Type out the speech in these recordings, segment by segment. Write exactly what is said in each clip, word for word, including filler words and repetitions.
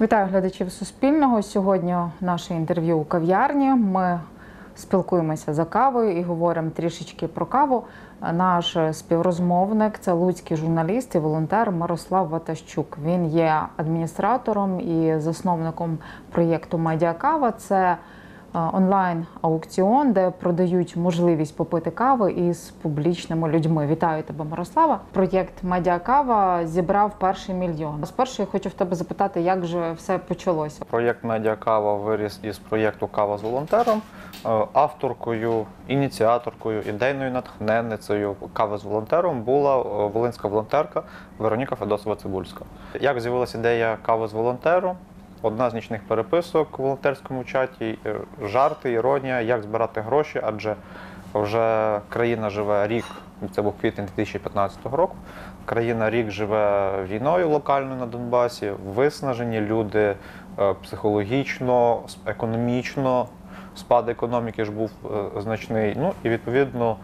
Вітаю глядачів Суспільного. Сьогодні наше інтерв'ю у кав'ярні. Ми спілкуємося за кавою і говоримо трішечки про каву. Наш співрозмовник – це луцький журналіст і волонтер Мирослав Ватащук. Він є адміністратором і засновником проєкту «Медіа-кава». Це онлайн-аукціон, де продають можливість попити кави із публічними людьми. Вітаю тебе, Мирослава. Проєкт «Медіа-кава» зібрав перший мільйон. Спершу я хочу в тебе запитати, як же все почалося? Проєкт «Медіа-кава» виріс із проєкту «Кава з волонтером». Авторкою, ініціаторкою, ідейною натхненницею «Кави з волонтером» була волинська волонтерка Вероніка Федосова-Цибульська. Як з'явилася ідея «Кави з волонтером»? Одна з нічних переписок в волонтерському чаті, жарти, іронія, як збирати гроші, адже вже країна живе рік, це був квітень дві тисячі п'ятнадцятого року, країна рік живе війною локальною на Донбасі, виснажені люди психологічно, економічно, спад економіки ж був значний, ну і відповідно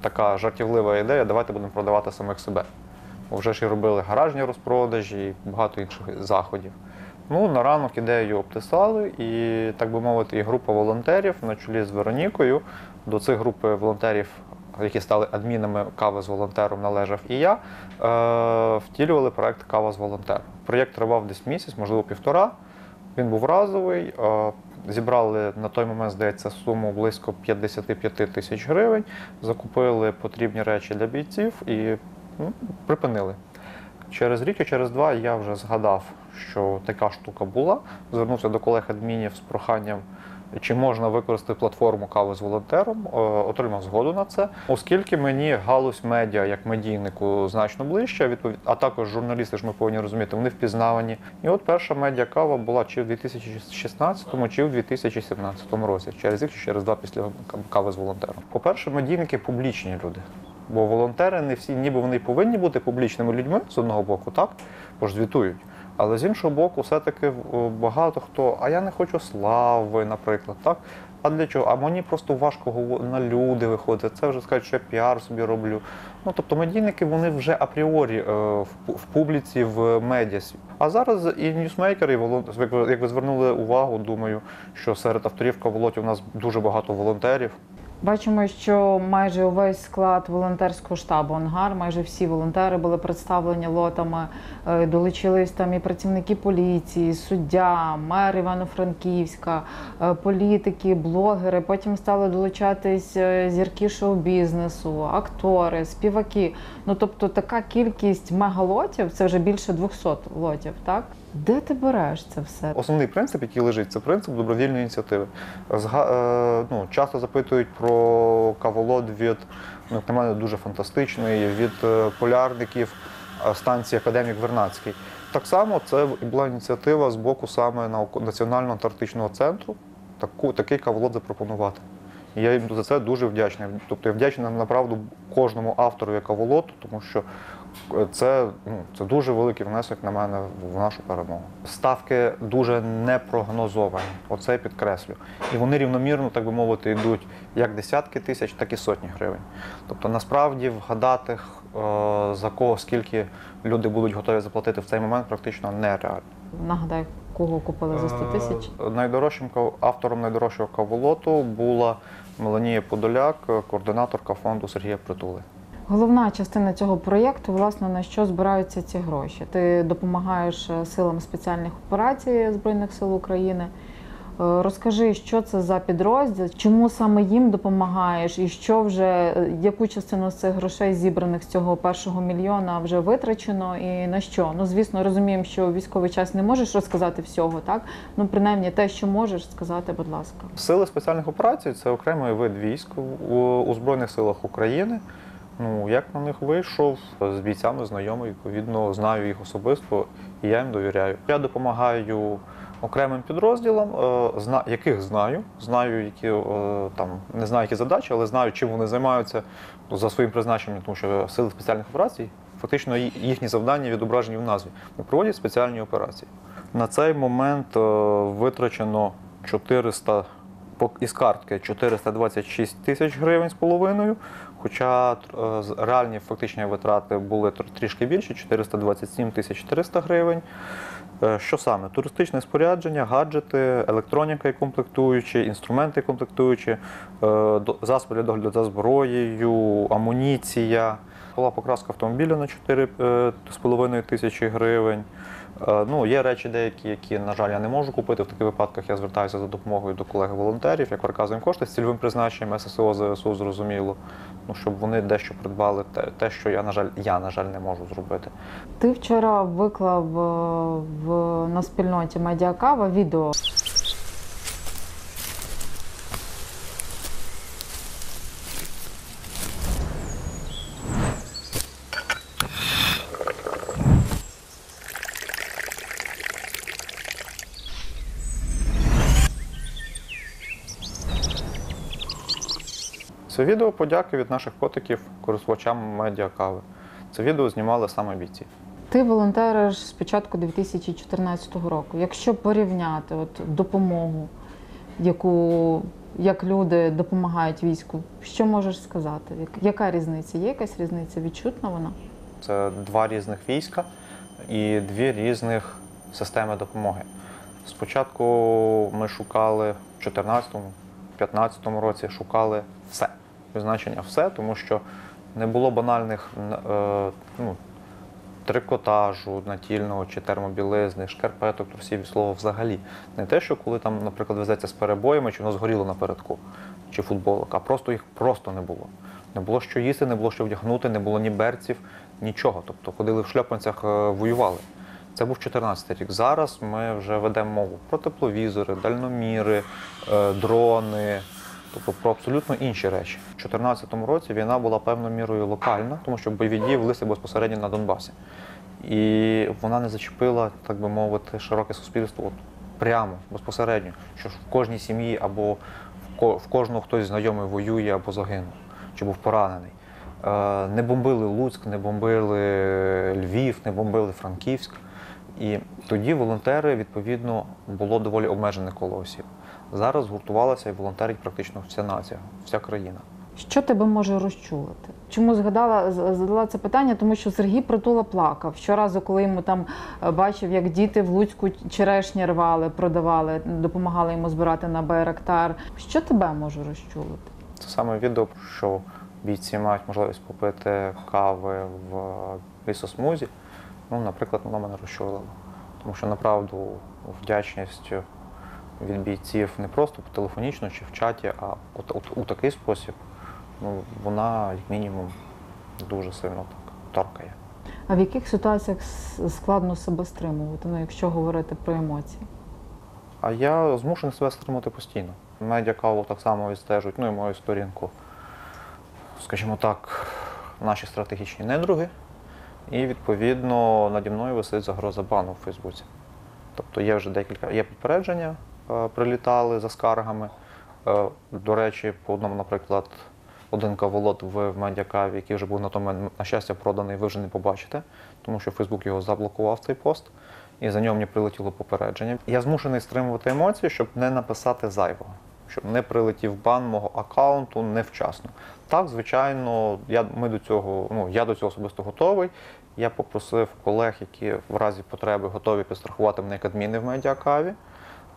така жартівлива ідея, давайте будемо продавати самих себе. Вже ж і робили гаражні розпродажі і багато інших заходів. Ну, на ранок ідею обтисали і, так би мовити, і група волонтерів на чолі з Веронікою. До цих груп волонтерів, які стали адмінами «Кави з волонтером», належав і я, е втілювали проєкт «Кава з волонтером». Проєкт тривав десь місяць, можливо, півтора. Він був разовий. Е зібрали на той момент, здається, суму близько п'ятдесят п'ять тисяч гривень, закупили потрібні речі для бійців і ну, припинили. Через рік і через два я вже згадав, що така штука була. Звернувся до колег-адмінів з проханням, чи можна використати платформу «Кави з волонтером», отримав згоду на це. Оскільки мені галузь медіа, як медійнику, значно ближче, а також журналісти, ж ми повинні розуміти, вони впізнавані. І от перша медіа-кава була чи в дві тисячі шістнадцятому, чи в дві тисячі сімнадцятому році, через рік чи через два після «Кави з волонтером». По-перше, медійники – публічні люди. Бо волонтери не всі, ніби вони повинні бути публічними людьми, з одного боку, так, бо ж звітують. Але з іншого боку, все-таки багато хто, а я не хочу слави, наприклад, так? А для чого? А мені просто важко на люди виходити, це вже скажуть, що я піар собі роблю. Ну, тобто медійники, вони вже апріорі в публіці, в медіасі. А зараз і ньюсмейкери, і волонтери, як ви звернули увагу, думаю, що серед авторів каволотів у нас дуже багато волонтерів. Бачимо, що майже увесь склад волонтерського штабу «Ангар», майже всі волонтери були представлені лотами, долучились там і працівники поліції, суддя, мер Івано-Франківська, політики, блогери. Потім стали долучатись зірки шоу-бізнесу, актори, співаки. Ну, тобто така кількість мегалотів, це вже більше двохсот лотів, так? Де ти береш це все? Основний принцип, який лежить, це принцип добровільної ініціативи. Зга... Ну, часто запитують про каволот від, ну, на мене, дуже фантастичний, від полярників станції «Академік Вернадський». Так само це була ініціатива з боку саме Національного антарктичного центру таку, такий каволот запропонувати. І я їм за це дуже вдячний. Тобто я вдячний, направду, кожному автору каволоту, тому що Це, ну, це дуже великий внесок, на мене, в нашу перемогу. Ставки дуже непрогнозовані, оце я підкреслю. І вони рівномірно, так би мовити, йдуть як десятки тисяч, так і сотні гривень. Тобто насправді вгадати, за кого, скільки люди будуть готові заплатити в цей момент, практично нереально. Нагадаю, кого купили за сто тисяч? Найдорожчим автором найдорожчого каволоту була Меланія Подоляк, координаторка фонду Сергія Притули. Головна частина цього проєкту, власне, на що збираються ці гроші. Ти допомагаєш силам спеціальних операцій Збройних сил України. Розкажи, що це за підрозділ, чому саме їм допомагаєш і що вже, яку частину з цих грошей, зібраних з цього першого мільйона, вже витрачено і на що? Ну, звісно, розуміємо, що у військовий час не можеш розказати всього, так? Ну, принаймні, те, що можеш сказати, будь ласка. Сили спеціальних операцій – це окремий вид військ у Збройних силах України. Ну, як на них вийшов, з бійцями знайомий, відповідно, знаю їх особисто і я їм довіряю. Я допомагаю окремим підрозділам, яких знаю, знаю, які, там, не знаю, які задачі, але знаю, чим вони займаються за своїм призначенням, тому що сили спеціальних операцій, фактично їхні завдання відображені в назві. Вони проводять спеціальні операції. На цей момент витрачено чотириста із картки чотириста двадцять шість тисяч гривень з половиною, хоча реальні фактичні витрати були трішки більші – чотириста двадцять сім тисяч триста гривень. Що саме? Туристичне спорядження, гаджети, електроніка і комплектуючі, інструменти і комплектуючі, засоби для догляду за зброєю, амуніція. Була покраска автомобіля на чотири з половиною тисячі гривень. Ну, є речі деякі, які, на жаль, я не можу купити. В таких випадках я звертаюся за допомогою до колег-волонтерів, як переказуємо кошти з цільовим призначенням ес се о, зе се у, зрозуміло, ну, щоб вони дещо придбали те, те що я на, жаль, я, на жаль, не можу зробити. Ти вчора виклав в, на спільноті «Медіа-кава» відео. Це відео подяки від наших котиків користувачам «Медіа-кави». Це відео знімали саме бійці. Ти волонтериш з початку дві тисячі чотирнадцятого року. Якщо порівняти от, допомогу, яку, як люди допомагають війську, що можеш сказати? Яка різниця? Є якась різниця? Відчутна вона? Це два різних війська і дві різних системи допомоги. Спочатку ми шукали в чотирнадцятому, п'ятнадцятому році, шукали все. Визначення все, тому що не було банальних ну, трикотажу натільного чи термобілизни, шкарпеток, трусів і слова взагалі. Не те, що коли там, наприклад, везеться з перебоями, чи воно згоріло напередку, чи футболок, а просто їх просто не було. Не було що їсти, не було що вдягнути, не було ні берців, нічого. Тобто ходили в шльопанцях, воювали. Це був чотирнадцятий рік. Зараз ми вже ведемо мову про тепловізори, дальноміри, дрони. Тобто про абсолютно інші речі. У дві тисячі чотирнадцятому році війна була певною мірою локальна, тому що бойові дії велися безпосередньо на Донбасі. І вона не зачепила, так би мовити, широке суспільство от прямо, безпосередньо, що в кожній сім'ї або в кожного хтось знайомий воює або загинув, чи був поранений. Не бомбили Луцьк, не бомбили Львів, не бомбили Франківськ. І тоді волонтери, відповідно, було доволі обмежене коло осіб. Зараз згуртувалася і волонтерить практично вся нація, вся країна. Що тебе може розчулити? Чому згадала, задала це питання? Тому що Сергій Притула плакав. Щоразу, коли йому там бачив, як діти в Луцьку черешні рвали, продавали, допомагали йому збирати на Байрактар. Що тебе може розчулити? Це саме відео, що бійці мають можливість попити кави в лісосмузі. Ну, наприклад, воно мене розчулило. Тому що, направду, вдячність від бійців не просто телефонічно чи в чаті, а от, от, у такий спосіб, ну, вона, як мінімум, дуже сильно так торкає. А в яких ситуаціях складно себе стримувати, ну, якщо говорити про емоції? А я змушений себе стримувати постійно. Медіа-каву так само відстежують, ну і мою сторінку, скажімо так, наші стратегічні недруги. І, відповідно, наді мною висить загроза бану в Фейсбуці. Тобто є вже декілька, є попередження, прилітали за скаргами. До речі, по одному, наприклад, один каволот в медіакаві, який вже був на тому, на щастя, проданий, ви вже не побачите, тому що Фейсбук його заблокував, цей пост, і за нього мені прилетіло попередження. Я змушений стримувати емоції, щоб не написати зайвого, щоб не прилетів бан мого аккаунту невчасно. Так, звичайно, я, ми до цього, ну, я до цього особисто готовий. Я попросив колег, які в разі потреби готові підстрахувати мене як адміни в медіакаві.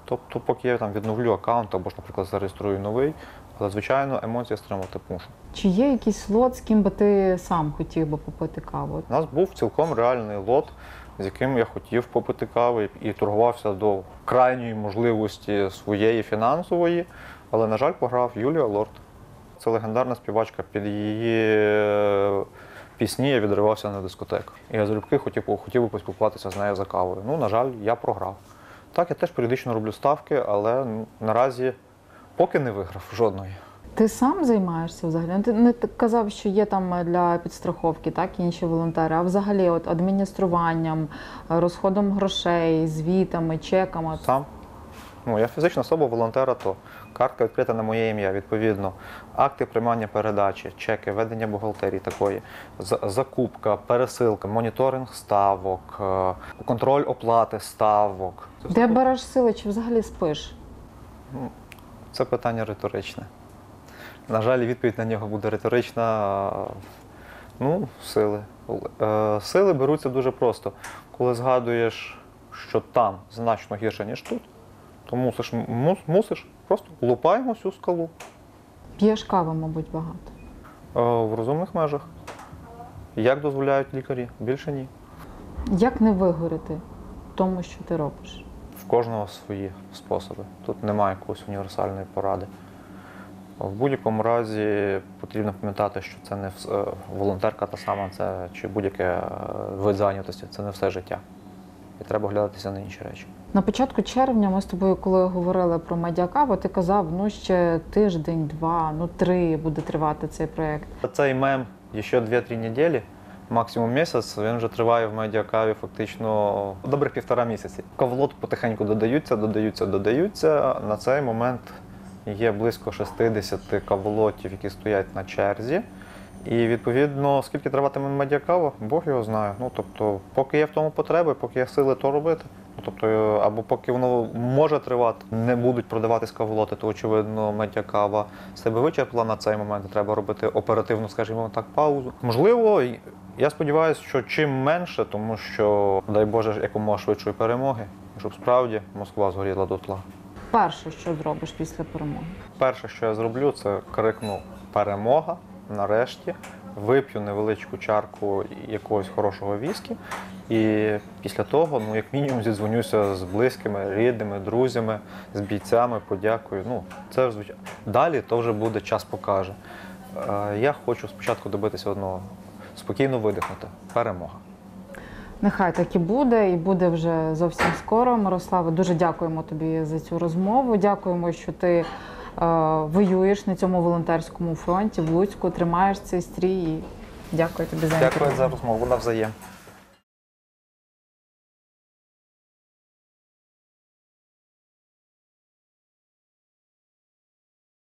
Тобто, поки я там відновлю аккаунт або ж, наприклад, зареєструю новий, але, звичайно, емоції стримувати мушу. Чи є якийсь лот, з ким би ти сам хотів би попити каву? У нас був цілком реальний лот, з яким я хотів попити кави і торгувався до крайньої можливості своєї фінансової, але, на жаль, програв Юлія Лорд. Це легендарна співачка, під її пісні я відривався на дискотеках. І я залюбки хотів, хотів би поспілкуватися з нею за кавою. Ну, на жаль, я програв. Так, я теж періодично роблю ставки, але наразі поки не виграв жодної. Ти сам займаєшся взагалі? Ти не казав, що є там для підстраховки, так, інші волонтери, а взагалі от адмініструванням, розходом грошей, звітами, чеками? Сам. Ну, я фізична особа волонтера, то картка відкрита на моє ім'я, відповідно. Акти приймання передачі, чеки, ведення бухгалтерії такої, закупка, пересилка, моніторинг ставок, контроль оплати ставок. Де береш сили, чи взагалі спиш? Це питання риторичне. На жаль, відповідь на нього буде риторична. Ну, сили. Сили беруться дуже просто. Коли згадуєш, що там значно гірше, ніж тут, то мусиш, мус, мусиш просто лупаємо всю скалу. П'єш кави, мабуть, багато? Е, в розумних межах. Як дозволяють лікарі? Більше ні. Як не вигоріти тому, що ти робиш? В кожного свої способи. Тут немає якоїсь універсальної поради. В будь-якому разі потрібно пам'ятати, що це не волонтерка та сама, це, чи будь-яке вид зайнятості, це не все життя. І треба глядатися на інші речі. На початку червня ми з тобою, коли говорили про медіа-каву, ти казав, ну ще тиждень, два, ну три буде тривати цей проєкт. Цей мем ще дві-три тижні, максимум місяць, він вже триває в медіа-каві фактично добрих півтора місяці. Кавлот потихеньку додаються, додаються, додаються. На цей момент є близько шістдесят каволотів, які стоять на черзі. І, відповідно, скільки триватиме медіакава, Бог його знає. Ну, тобто, поки є в тому потреби, поки є сили то робити, ну, тобто, або поки воно може тривати, не будуть продаватись каволоти, то, очевидно, медіакава себе вичерпла на цей момент. Треба робити оперативну, скажімо так, паузу. Можливо, я сподіваюся, що чим менше, тому що, дай Боже, якомога швидшої перемоги, щоб справді Москва згоріла дотла. Перше, що зробиш після перемоги? Перше, що я зроблю, це крикну «Перемога!», нарешті, вип'ю невеличку чарку якогось хорошого віскі і після того, ну, як мінімум, зідзвонюся з близькими, рідними, друзями, з бійцями, подякую. Ну, це звичайно. Далі то вже буде, час покаже. Е, я хочу спочатку добитися одного, спокійно видихнути. Перемога. Нехай так і буде, і буде вже зовсім скоро. Мирославе, дуже дякуємо тобі за цю розмову. Дякуємо, що ти воюєш на цьому волонтерському фронті в Луцьку, тримаєш цей стрій. І дякую тобі за інтерв'ю. Дякую за розмову, навзаєм.